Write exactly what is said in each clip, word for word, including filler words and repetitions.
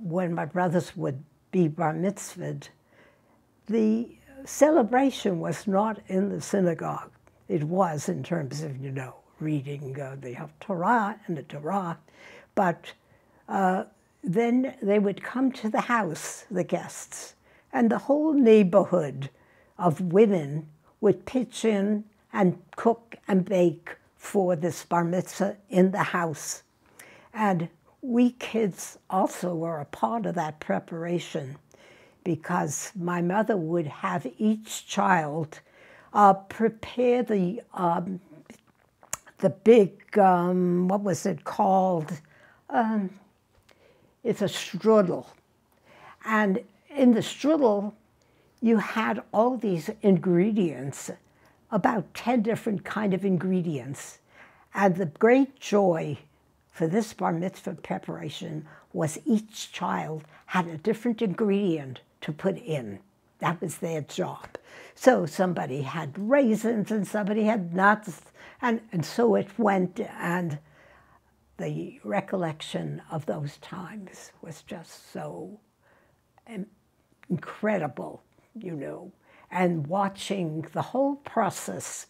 When my brothers would be bar mitzvahed, the celebration was not in the synagogue. It was in terms of, you know, reading uh, the Torah and the Torah, but uh, then they would come to the house, the guests, and the whole neighborhood of women would pitch in and cook and bake for this bar mitzvah in the house. And we kids also were a part of that preparation, because my mother would have each child uh, prepare the, um, the big, um, what was it called? Um, it's a strudel. And in the strudel, you had all these ingredients, about ten different kind of ingredients. And the great joy for this bar mitzvah preparation was each child had a different ingredient to put in. That was their job. So somebody had raisins and somebody had nuts, and, and so it went. And the recollection of those times was just so incredible, you know, and watching the whole process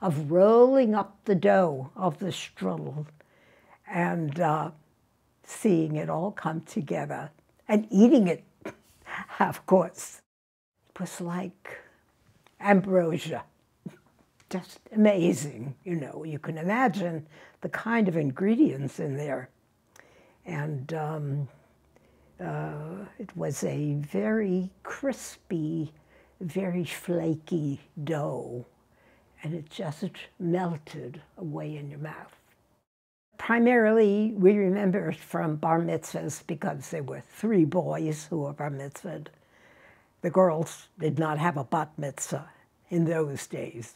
of rolling up the dough of the strudel and uh, seeing it all come together and eating it, of course. It was like ambrosia, just amazing, you know. You can imagine the kind of ingredients in there. And um, uh, it was a very crispy, very flaky dough, and it just melted away in your mouth. Primarily, we remember it from bar mitzvahs because there were three boys who were bar mitzvahed. The girls did not have a bat mitzvah in those days.